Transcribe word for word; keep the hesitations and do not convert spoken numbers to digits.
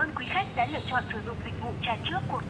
ơn quý khách đã lựa chọn sử dụng dịch vụ trà trước của